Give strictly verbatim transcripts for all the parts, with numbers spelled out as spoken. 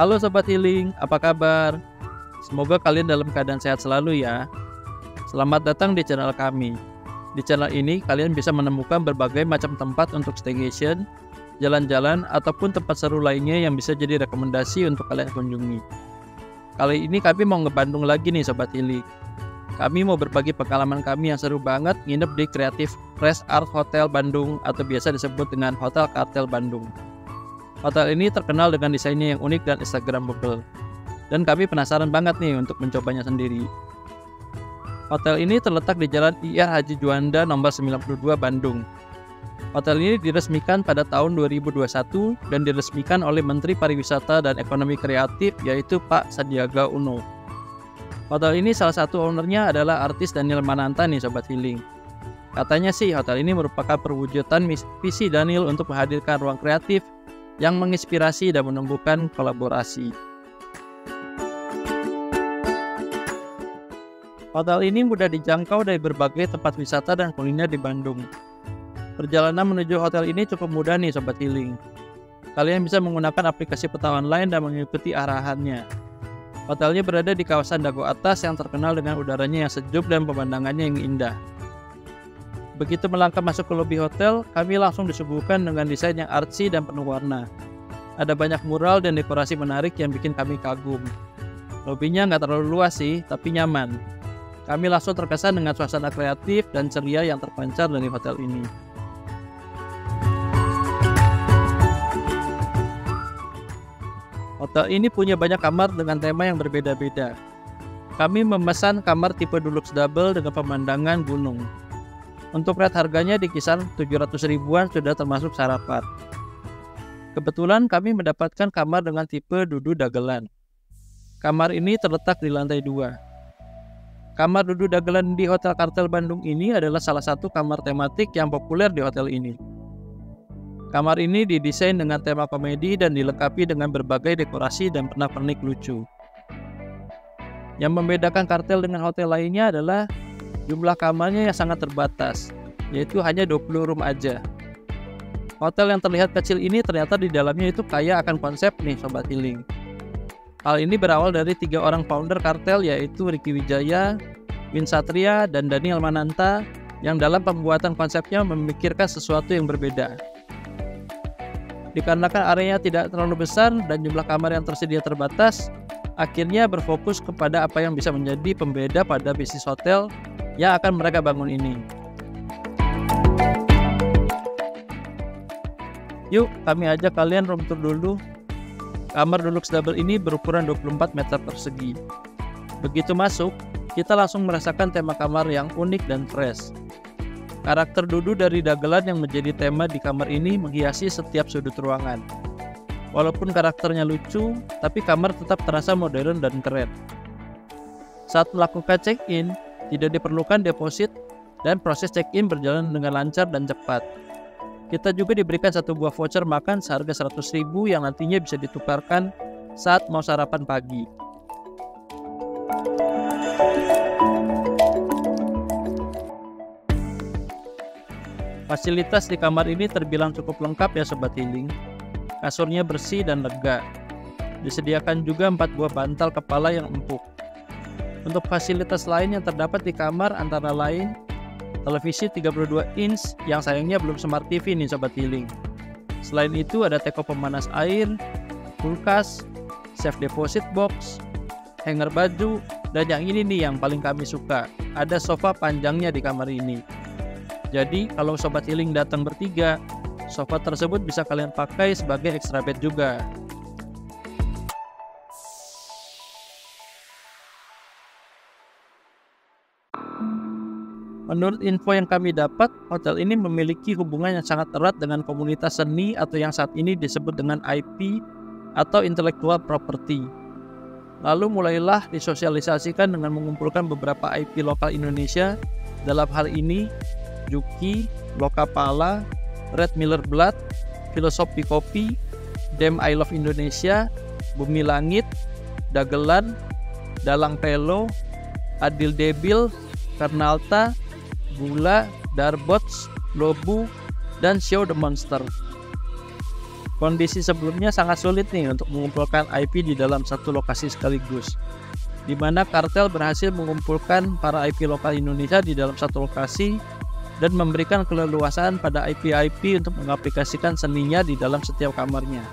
Halo Sobat Healing, apa kabar? Semoga kalian dalam keadaan sehat selalu ya. Selamat datang di channel kami. Di channel ini kalian bisa menemukan berbagai macam tempat untuk staycation, jalan-jalan, ataupun tempat seru lainnya yang bisa jadi rekomendasi untuk kalian kunjungi. Kali ini kami mau ke Bandung lagi nih Sobat Healing. Kami mau berbagi pengalaman kami yang seru banget nginep di Creative Rest Art Hotel Bandung atau biasa disebut dengan Hotel Kartel Bandung. Hotel ini terkenal dengan desainnya yang unik dan instagramable. Dan kami penasaran banget nih untuk mencobanya sendiri. Hotel ini terletak di Jalan I R Haji Juanda nomor sembilan puluh dua Bandung. Hotel ini diresmikan pada tahun dua ribu dua puluh satu dan diresmikan oleh Menteri Pariwisata dan Ekonomi Kreatif yaitu Pak Sandiaga Uno. Hotel ini salah satu ownernya adalah artis Daniel Mananta nih Sobat Healing. Katanya sih hotel ini merupakan perwujudan visi Daniel untuk menghadirkan ruang kreatif yang menginspirasi dan menumbuhkan kolaborasi. Hotel ini mudah dijangkau dari berbagai tempat wisata dan kuliner di Bandung. Perjalanan menuju hotel ini cukup mudah nih Sobat Healing. Kalian bisa menggunakan aplikasi peta online dan mengikuti arahannya. Hotelnya berada di kawasan Dago Atas yang terkenal dengan udaranya yang sejuk dan pemandangannya yang indah. Begitu melangkah masuk ke lobi hotel, kami langsung disuguhkan dengan desain yang artsy dan penuh warna. Ada banyak mural dan dekorasi menarik yang bikin kami kagum. Lobinya nggak terlalu luas sih, tapi nyaman. Kami langsung terkesan dengan suasana kreatif dan ceria yang terpancar dari hotel ini. Hotel ini punya banyak kamar dengan tema yang berbeda-beda. Kami memesan kamar tipe deluxe double dengan pemandangan gunung. Untuk rate harganya di kisaran tujuh ratus ribuan sudah termasuk sarapan. Kebetulan kami mendapatkan kamar dengan tipe Dudu Dagelan. Kamar ini terletak di lantai dua. Kamar Dudu Dagelan di Hotel Kartel Bandung ini adalah salah satu kamar tematik yang populer di hotel ini. Kamar ini didesain dengan tema komedi dan dilengkapi dengan berbagai dekorasi dan pernak-pernik lucu. Yang membedakan Kartel dengan hotel lainnya adalah jumlah kamarnya yang sangat terbatas, yaitu hanya dua puluh room aja. Hotel yang terlihat kecil ini ternyata di dalamnya itu kaya akan konsep nih Sobat Healing. Hal ini berawal dari tiga orang founder Kartel yaitu Ricky Wijaya, Win Satria, dan Daniel Mananta yang dalam pembuatan konsepnya memikirkan sesuatu yang berbeda. Dikarenakan areanya tidak terlalu besar dan jumlah kamar yang tersedia terbatas, akhirnya berfokus kepada apa yang bisa menjadi pembeda pada bisnis hotel yang akan mereka bangun ini. Yuk kami ajak kalian room tour dulu. Kamar deluxe double ini berukuran dua puluh empat meter persegi. Begitu masuk, kita langsung merasakan tema kamar yang unik dan fresh. Karakter Dudu dari Dagelan yang menjadi tema di kamar ini menghiasi setiap sudut ruangan. Walaupun karakternya lucu, tapi kamar tetap terasa modern dan keren. Saat melakukan check-in, tidak diperlukan deposit dan proses check-in berjalan dengan lancar dan cepat. Kita juga diberikan satu buah voucher makan seharga seratus ribu rupiah yang nantinya bisa ditukarkan saat mau sarapan pagi. Fasilitas di kamar ini terbilang cukup lengkap ya Sobat Healing. Kasurnya bersih dan lega. Disediakan juga empat buah bantal kepala yang empuk. Untuk fasilitas lain yang terdapat di kamar antara lain televisi tiga puluh dua inch yang sayangnya belum smart T V nih Sobat Healing. Selain itu ada teko pemanas air, kulkas, safe deposit box, hanger baju, dan yang ini nih yang paling kami suka, ada sofa panjangnya di kamar ini. Jadi kalau Sobat Healing datang bertiga, sofa tersebut bisa kalian pakai sebagai extra bed juga. Menurut info yang kami dapat, hotel ini memiliki hubungan yang sangat erat dengan komunitas seni atau yang saat ini disebut dengan I P atau Intellectual Property. Lalu mulailah disosialisasikan dengan mengumpulkan beberapa I P lokal Indonesia, dalam hal ini Juki, Lokapala, Red Miller Blood, Filosofi Kopi, Damn I Love Indonesia, Bumi Langit, Dagelan, Dalang Telo, Adil Debil, Kernalta, Gula, Darbots, Lobu, dan Show the Monster. Kondisi sebelumnya sangat sulit nih untuk mengumpulkan I P di dalam satu lokasi sekaligus, di mana Kartel berhasil mengumpulkan para I P lokal Indonesia di dalam satu lokasi dan memberikan keleluasaan pada I P I P untuk mengaplikasikan seninya di dalam setiap kamarnya.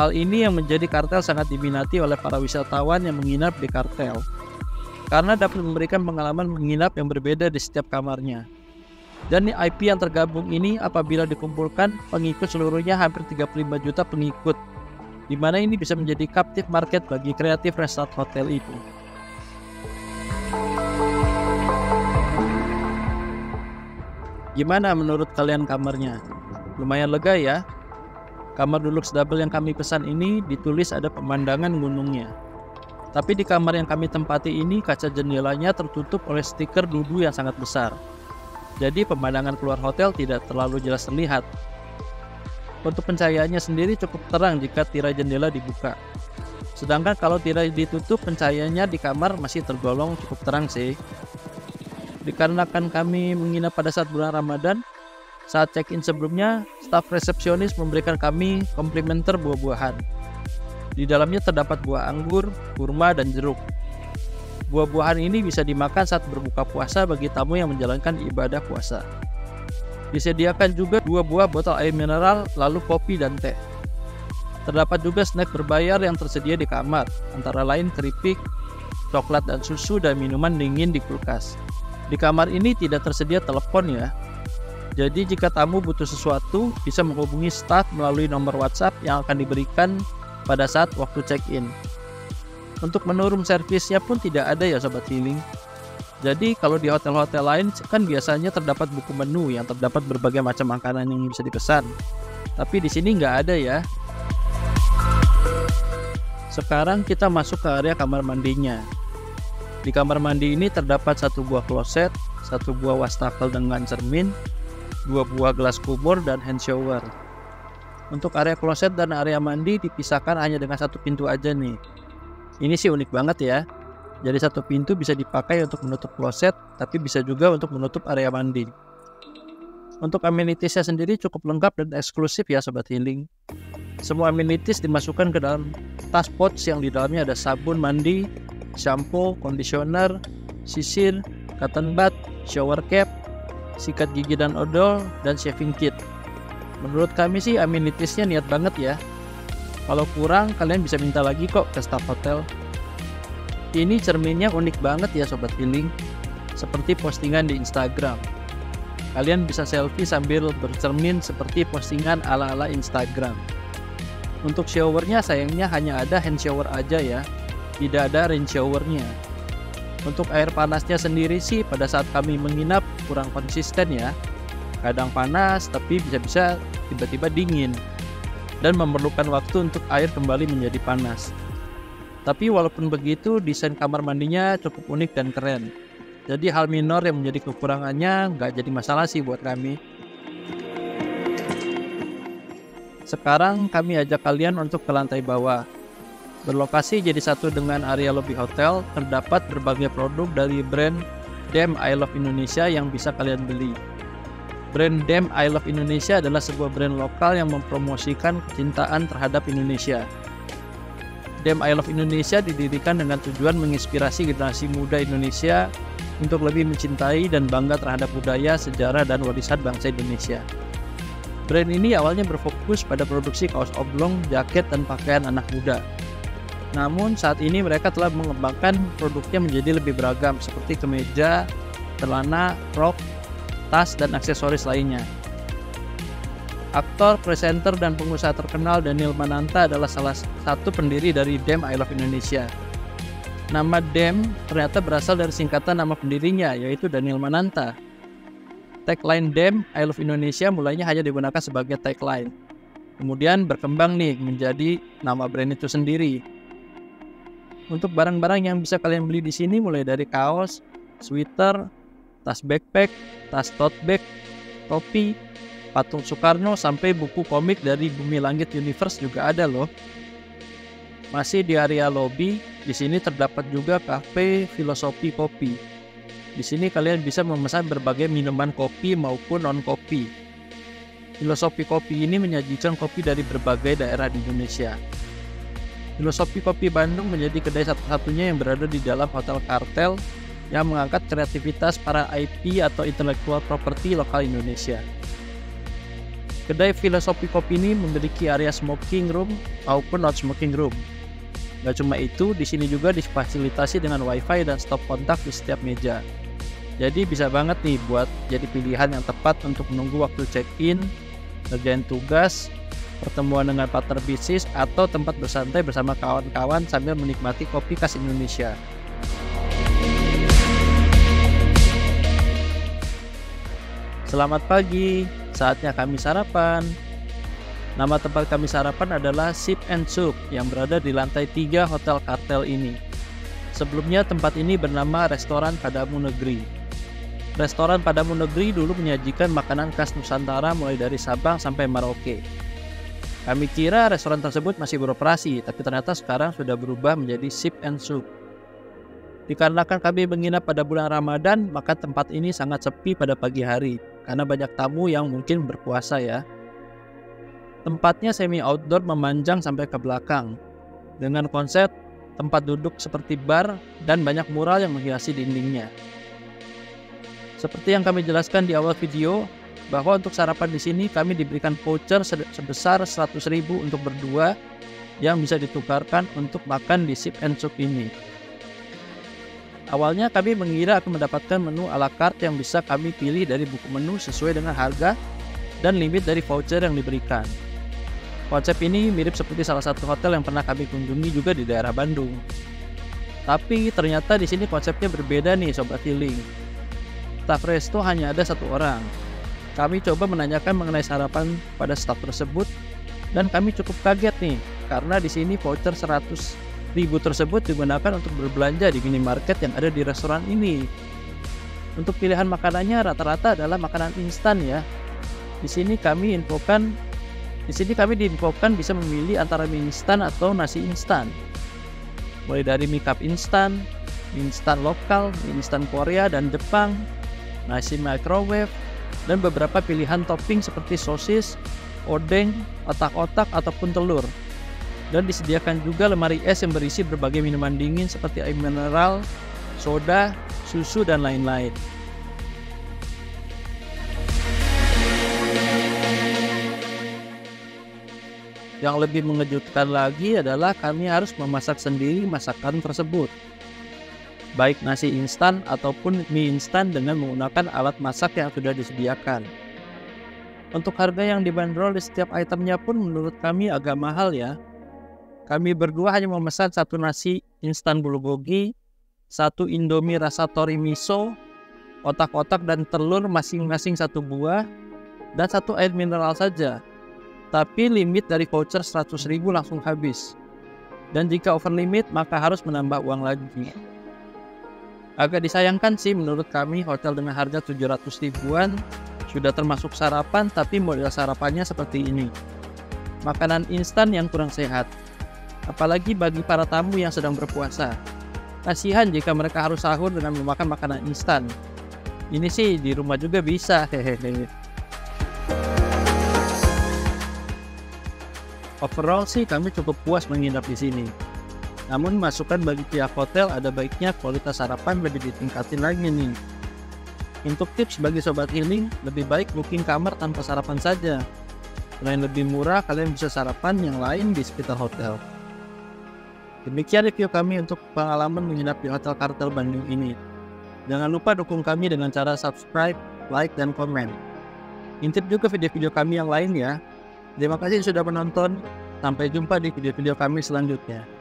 Hal ini yang menjadi Kartel sangat diminati oleh para wisatawan yang menginap di Kartel, karena dapat memberikan pengalaman menginap yang berbeda di setiap kamarnya. Dan I P yang tergabung ini apabila dikumpulkan pengikut seluruhnya hampir tiga puluh lima juta pengikut, di mana ini bisa menjadi captive market bagi Creative Rest Art Hotel itu. Gimana menurut kalian kamarnya? Lumayan lega ya? Kamar deluxe double yang kami pesan ini ditulis ada pemandangan gunungnya. Tapi di kamar yang kami tempati ini kaca jendelanya tertutup oleh stiker Dudu yang sangat besar. Jadi pemandangan keluar hotel tidak terlalu jelas terlihat. Untuk pencahayaannya sendiri cukup terang jika tirai jendela dibuka. Sedangkan kalau tirai ditutup, pencahayaannya di kamar masih tergolong cukup terang sih. Dikarenakan kami menginap pada saat bulan Ramadan, saat check-in sebelumnya, staf resepsionis memberikan kami komplementer buah-buahan. Di dalamnya terdapat buah anggur, kurma, dan jeruk. Buah-buahan ini bisa dimakan saat berbuka puasa bagi tamu yang menjalankan ibadah puasa. Disediakan juga dua buah botol air mineral, lalu kopi dan teh. Terdapat juga snack berbayar yang tersedia di kamar, antara lain keripik, coklat dan susu, dan minuman dingin di kulkas. Di kamar ini tidak tersedia telepon ya. Jadi jika tamu butuh sesuatu, bisa menghubungi staf melalui nomor WhatsApp yang akan diberikan pada saat waktu check-in. Untuk menu room service-nya pun tidak ada ya Sobat Healing. Jadi kalau di hotel-hotel lain kan biasanya terdapat buku menu yang terdapat berbagai macam makanan yang bisa dipesan. Tapi di sini nggak ada ya. Sekarang kita masuk ke area kamar mandinya. Di kamar mandi ini terdapat satu buah kloset, satu buah wastafel dengan cermin, dua buah gelas kumur, dan hand shower. Untuk area kloset dan area mandi dipisahkan hanya dengan satu pintu aja nih. Ini sih unik banget ya. Jadi satu pintu bisa dipakai untuk menutup kloset, tapi bisa juga untuk menutup area mandi. Untuk amenities-nya sendiri cukup lengkap dan eksklusif ya Sobat Healing. Semua amenities dimasukkan ke dalam tas pouch yang di dalamnya ada sabun mandi, shampoo, kondisioner, sisir, cotton bud, shower cap, sikat gigi dan odol, dan shaving kit. Menurut kami sih amenities-nya niat banget ya. Kalau kurang kalian bisa minta lagi kok ke staff hotel. Ini cerminnya unik banget ya Sobat Healing, seperti postingan di Instagram. Kalian bisa selfie sambil bercermin seperti postingan ala-ala Instagram. Untuk showernya sayangnya hanya ada hand shower aja ya, tidak ada rain showernya. Untuk air panasnya sendiri sih pada saat kami menginap kurang konsisten ya. Kadang panas tapi bisa-bisa tiba-tiba dingin dan memerlukan waktu untuk air kembali menjadi panas. Tapi walaupun begitu desain kamar mandinya cukup unik dan keren. Jadi hal minor yang menjadi kekurangannya nggak jadi masalah sih buat kami. Sekarang kami ajak kalian untuk ke lantai bawah. Berlokasi jadi satu dengan area lobby hotel, terdapat berbagai produk dari brand Damn I Love Indonesia yang bisa kalian beli. Brand Damn I Love Indonesia adalah sebuah brand lokal yang mempromosikan kecintaan terhadap Indonesia. Damn I Love Indonesia didirikan dengan tujuan menginspirasi generasi muda Indonesia untuk lebih mencintai dan bangga terhadap budaya, sejarah, dan warisan bangsa Indonesia. Brand ini awalnya berfokus pada produksi kaos oblong, jaket, dan pakaian anak muda. Namun saat ini mereka telah mengembangkan produknya menjadi lebih beragam seperti kemeja, celana, rok, tas, dan aksesoris lainnya. Aktor, presenter, dan pengusaha terkenal Daniel Mananta adalah salah satu pendiri dari Damn I Love Indonesia. Nama Damn ternyata berasal dari singkatan nama pendirinya yaitu Daniel Mananta. Tagline Damn I Love Indonesia mulainya hanya digunakan sebagai tagline. Kemudian berkembang nih menjadi nama brand itu sendiri. Untuk barang-barang yang bisa kalian beli di sini mulai dari kaos, sweater, tas backpack, tas tote bag, topi, patung Soekarno, sampai buku komik dari Bumi Langit Universe juga ada loh. Masih di area lobby, di sini terdapat juga kafe Filosofi Kopi. Di sini kalian bisa memesan berbagai minuman kopi maupun non-kopi. Filosofi Kopi ini menyajikan kopi dari berbagai daerah di Indonesia. Filosofi Kopi Bandung menjadi kedai satu-satunya yang berada di dalam Hotel Kartel yang mengangkat kreativitas para I P atau intellectual property lokal Indonesia. Kedai Filosofi Kopi ini memiliki area smoking room maupun non smoking room. Gak cuma itu, di sini juga difasilitasi dengan wifi dan stop kontak di setiap meja. Jadi bisa banget nih buat jadi pilihan yang tepat untuk menunggu waktu check-in, kerjaan tugas, pertemuan dengan partner bisnis, atau tempat bersantai bersama kawan-kawan sambil menikmati kopi khas Indonesia. Selamat pagi, saatnya kami sarapan. Nama tempat kami sarapan adalah Sip and Soup yang berada di lantai tiga Hotel Kartel ini. Sebelumnya tempat ini bernama Restoran Padamu Negeri. Restoran Padamu Negeri dulu menyajikan makanan khas Nusantara mulai dari Sabang sampai Merauke. Kami kira restoran tersebut masih beroperasi, tapi ternyata sekarang sudah berubah menjadi Sip and Soup. Dikarenakan kami menginap pada bulan Ramadan, maka tempat ini sangat sepi pada pagi hari karena banyak tamu yang mungkin berpuasa ya. Tempatnya semi outdoor memanjang sampai ke belakang dengan konsep tempat duduk seperti bar dan banyak mural yang menghiasi dindingnya. Seperti yang kami jelaskan di awal video, bahwa untuk sarapan di sini kami diberikan voucher sebesar seratus ribu untuk berdua yang bisa ditukarkan untuk makan di Sip and Soup ini. Awalnya kami mengira akan mendapatkan menu ala carte yang bisa kami pilih dari buku menu sesuai dengan harga dan limit dari voucher yang diberikan. Konsep ini mirip seperti salah satu hotel yang pernah kami kunjungi juga di daerah Bandung. Tapi ternyata di sini konsepnya berbeda nih Sobat Healing. Staf resto hanya ada satu orang. Kami coba menanyakan mengenai sarapan pada staf tersebut dan kami cukup kaget nih karena di sini voucher seratus ribu tersebut digunakan untuk berbelanja di minimarket yang ada di restoran ini. Untuk pilihan makanannya rata-rata adalah makanan instan ya. Di sini kami infokan, di sini kami diinfokan bisa memilih antara mie instan atau nasi instan. Mulai dari mie cup instan, mie instan lokal, mie instan Korea dan Jepang, nasi microwave, dan beberapa pilihan topping seperti sosis, odeng, otak-otak ataupun telur. Dan disediakan juga lemari es yang berisi berbagai minuman dingin seperti air mineral, soda, susu, dan lain-lain. Yang lebih mengejutkan lagi adalah kami harus memasak sendiri masakan tersebut. Baik nasi instan ataupun mie instan dengan menggunakan alat masak yang sudah disediakan. Untuk harga yang dibanderol di setiap itemnya pun menurut kami agak mahal ya. Kami berdua hanya memesan satu nasi instan bulgogi, satu indomie rasa tori miso, otak-otak dan telur masing-masing satu buah, dan satu air mineral saja. Tapi limit dari voucher seratus ribu langsung habis. Dan jika over limit maka harus menambah uang lagi. Agak disayangkan sih menurut kami hotel dengan harga tujuh ratus ribuan sudah termasuk sarapan tapi model sarapannya seperti ini. Makanan instan yang kurang sehat. Apalagi bagi para tamu yang sedang berpuasa. Kasihan jika mereka harus sahur dengan memakan makanan instan. Ini sih di rumah juga bisa. Hehehe. Overall sih kami cukup puas menginap di sini. Namun masukan bagi pihak hotel ada baiknya kualitas sarapan lebih ditingkatin lagi nih. Untuk tips bagi Sobat Healing, lebih baik booking kamar tanpa sarapan saja. Selain lebih murah, kalian bisa sarapan yang lain di sekitar hotel. Demikian review kami untuk pengalaman menginap di Hotel Kartel Bandung ini. Jangan lupa dukung kami dengan cara subscribe, like, dan komen. Intip juga video-video kami yang lain ya. Terima kasih sudah menonton. Sampai jumpa di video-video kami selanjutnya.